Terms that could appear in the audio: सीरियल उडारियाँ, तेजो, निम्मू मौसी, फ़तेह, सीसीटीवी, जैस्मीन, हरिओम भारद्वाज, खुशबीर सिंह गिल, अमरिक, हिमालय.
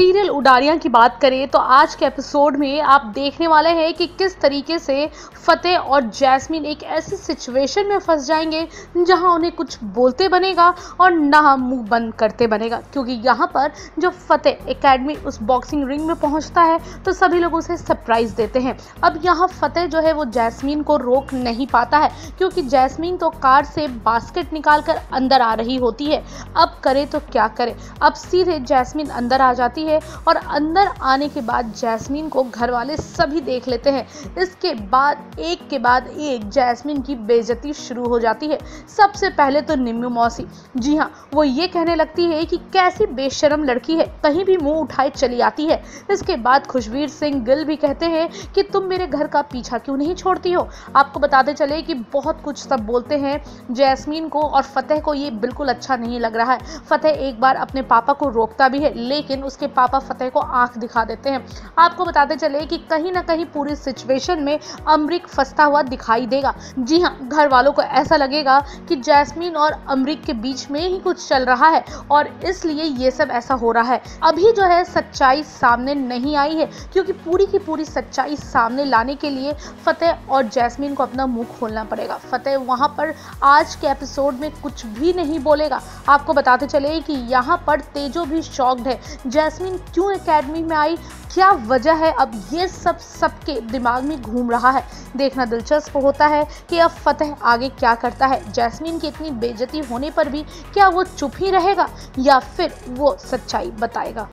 सीरियल उडारियाँ की बात करें तो आज के एपिसोड में आप देखने वाले हैं कि किस तरीके से फ़तेह और जैस्मीन एक ऐसी सिचुएशन में फंस जाएंगे जहां उन्हें कुछ बोलते बनेगा और ना मुंह बंद करते बनेगा, क्योंकि यहां पर जब फ़तेह एकेडमी उस बॉक्सिंग रिंग में पहुंचता है तो सभी लोग उसे सरप्राइज़ देते हैं। अब यहाँ फ़तेह जो है वो जैस्मीन को रोक नहीं पाता है, क्योंकि जैस्मीन तो कार से बास्केट निकाल कर अंदर आ रही होती है। अब करे तो क्या करे, अब सीधे जैस्मीन अंदर आ जाती है और अंदर आने के बाद जैस्मीन को घर वाले सभी देख लेते हैं। इसके बाद एक जैस्मीन की बेइज्जती शुरू हो जाती है। सबसे पहले तो निम्मू मौसी, जी हाँ, वो ये कहने लगती है कि कैसी बेशरम लड़की है, कहीं भी मुंह उठाए चली आती है। इसके बाद खुशबीर सिंह गिल भी कहते हैं कि तुम मेरे घर का पीछा क्यों नहीं छोड़ती हो। आपको बताते चले कि बहुत कुछ सब बोलते हैं जैस्मीन को, और फ़तेह को ये बिल्कुल अच्छा नहीं लग रहा है। फ़तेह एक बार अपने पापा को रोकता भी है, लेकिन उसके पापा फ़तेह को आंख दिखा देते हैं। आपको बताते चले कि कहीं ना कहीं पूरी सिचुएशन में अमरिक फंसता हुआ दिखाई देगा। जी हाँ, घर वालों को ऐसा लगेगा कि जैस्मीन और अमरिक के बीच में ही कुछ चल रहा है और इसलिए ये सब ऐसा हो रहा है। अभी जो है सच्चाई सामने नहीं आई है, क्योंकि पूरी की पूरी सच्चाई सामने लाने के लिए फ़तेह और जैस्मीन को अपना मुंह खोलना पड़ेगा। फ़तेह वहाँ पर आज के एपिसोड में कुछ भी नहीं बोलेगा। आपको बताते चले कि यहाँ पर तेजो भी शॉक्ड है, जैस्मीन क्यों एकेडमी में आई, क्या वजह है, अब ये सब सबके दिमाग में घूम रहा है। देखना दिलचस्प होता है कि अब फ़तेह आगे क्या करता है। जैस्मीन की इतनी बेइज्जती होने पर भी क्या वो चुप ही रहेगा या फिर वो सच्चाई बताएगा।